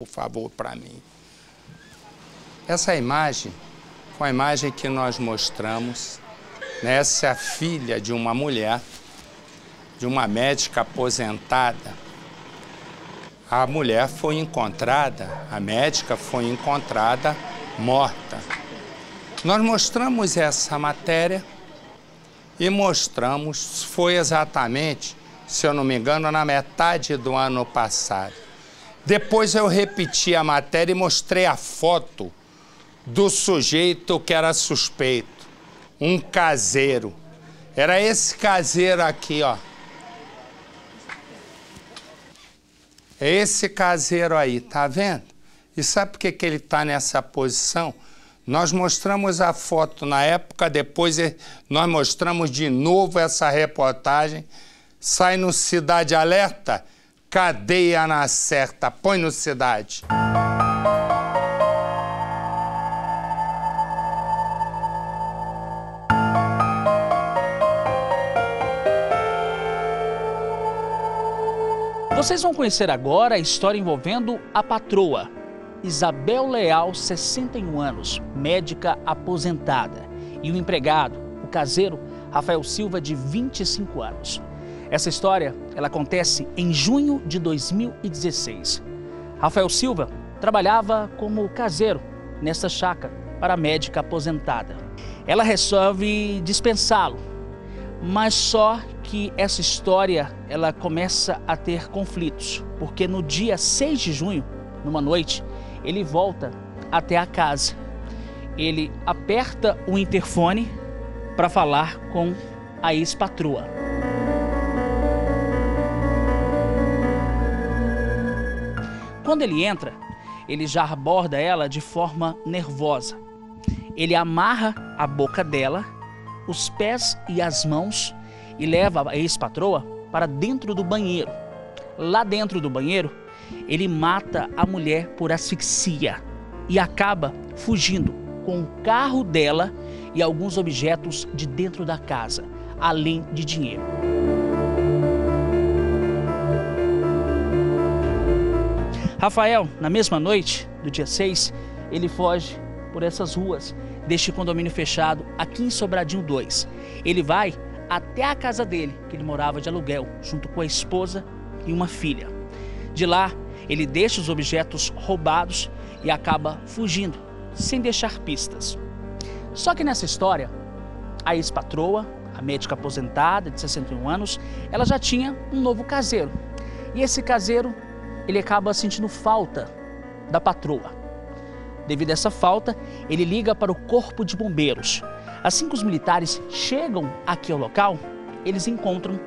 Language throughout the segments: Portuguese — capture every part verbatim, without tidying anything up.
Por favor, para mim. Essa imagem, com a imagem que nós mostramos, né, essa é a filha de uma mulher, de uma médica aposentada. A mulher foi encontrada, a médica foi encontrada morta. Nós mostramos essa matéria e mostramos, foi exatamente, se eu não me engano, na metade do ano passado. Depois eu repeti a matéria e mostrei a foto do sujeito que era suspeito, um caseiro. Era esse caseiro aqui, ó. É esse caseiro aí, tá vendo? E sabe por que que ele tá nessa posição? Nós mostramos a foto na época, depois nós mostramos de novo essa reportagem. Sai no Cidade Alerta. Cadeia na Certa, põe no Cidade. Vocês vão conhecer agora a história envolvendo a patroa, Isabel Leal, sessenta e um anos, médica aposentada, e o empregado, o caseiro, Rafael Silva, de vinte e cinco anos. Essa história, ela acontece em junho de dois mil e dezesseis. Rafael Silva trabalhava como caseiro nessa chácara para a médica aposentada. Ela resolve dispensá-lo, mas só que essa história, ela começa a ter conflitos, porque no dia seis de junho, numa noite, ele volta até a casa. Ele aperta o interfone para falar com a ex-patroa. Quando ele entra, ele já aborda ela de forma nervosa. Ele amarra a boca dela, os pés e as mãos e leva a ex-patroa para dentro do banheiro. Lá dentro do banheiro, ele mata a mulher por asfixia e acaba fugindo com o carro dela e alguns objetos de dentro da casa, além de dinheiro. Rafael, na mesma noite, do dia seis, ele foge por essas ruas deste condomínio fechado aqui em Sobradinho dois. Ele vai até a casa dele, que ele morava de aluguel, junto com a esposa e uma filha. De lá, ele deixa os objetos roubados e acaba fugindo, sem deixar pistas. Só que nessa história, a ex-patroa, a médica aposentada de sessenta e um anos, ela já tinha um novo caseiro. E esse caseiro, ele acaba sentindo falta da patroa. Devido a essa falta, ele liga para o corpo de bombeiros. Assim que os militares chegam aqui ao local, eles encontram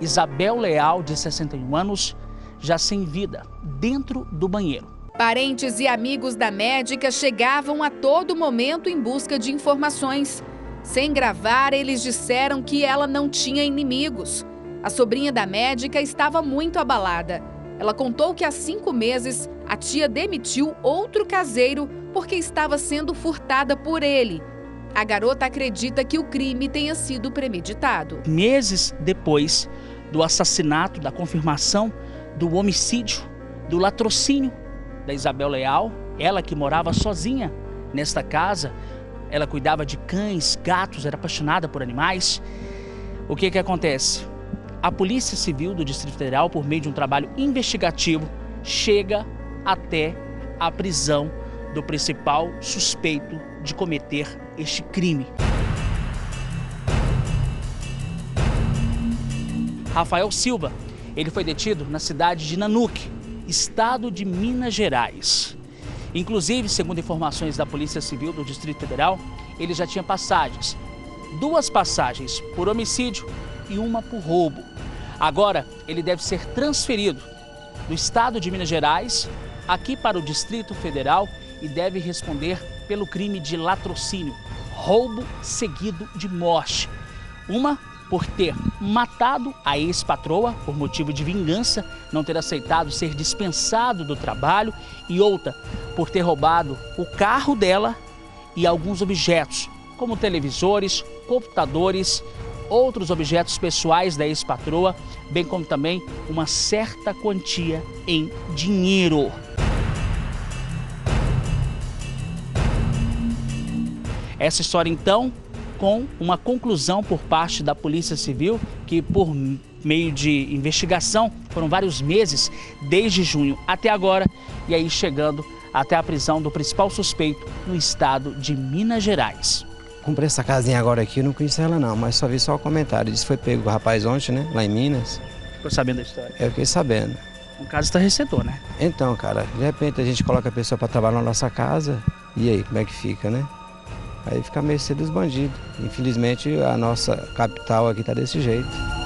Isabel Leal, de sessenta e um anos, já sem vida, dentro do banheiro. Parentes e amigos da médica chegavam a todo momento em busca de informações. Sem gravar, eles disseram que ela não tinha inimigos. A sobrinha da médica estava muito abalada. Ela contou que há cinco meses a tia demitiu outro caseiro porque estava sendo furtada por ele. A garota acredita que o crime tenha sido premeditado. Meses depois do assassinato, da confirmação do homicídio, do latrocínio da Isabel Leal, ela que morava sozinha nesta casa, ela cuidava de cães, gatos, era apaixonada por animais. O que que acontece? A Polícia Civil do Distrito Federal, por meio de um trabalho investigativo, chega até a prisão do principal suspeito de cometer este crime. Rafael Silva, ele foi detido na cidade de Nanuque, estado de Minas Gerais. Inclusive, segundo informações da Polícia Civil do Distrito Federal, ele já tinha passagens. Duas passagens por homicídio e uma por roubo. Agora, ele deve ser transferido do estado de Minas Gerais aqui para o Distrito Federal e deve responder pelo crime de latrocínio, roubo seguido de morte. Uma por ter matado a ex-patroa por motivo de vingança, não ter aceitado ser dispensado do trabalho, e outra por ter roubado o carro dela e alguns objetos, como televisores, computadores, outros objetos pessoais da ex-patroa, bem como também uma certa quantia em dinheiro. Essa história, então, com uma conclusão por parte da Polícia Civil, que por meio de investigação, foram vários meses, desde junho até agora, e aí chegando até a prisão do principal suspeito no estado de Minas Gerais. Comprei essa casinha agora aqui, não conheço ela não, mas só vi só o comentário. Isso foi pego o rapaz ontem, né, lá em Minas. Ficou sabendo da história? Eu fiquei sabendo. O caso está recedor, né? Então, cara, de repente a gente coloca a pessoa para trabalhar na nossa casa, e aí, como é que fica, né? Aí fica a mercê dos bandidos. Infelizmente, a nossa capital aqui está desse jeito.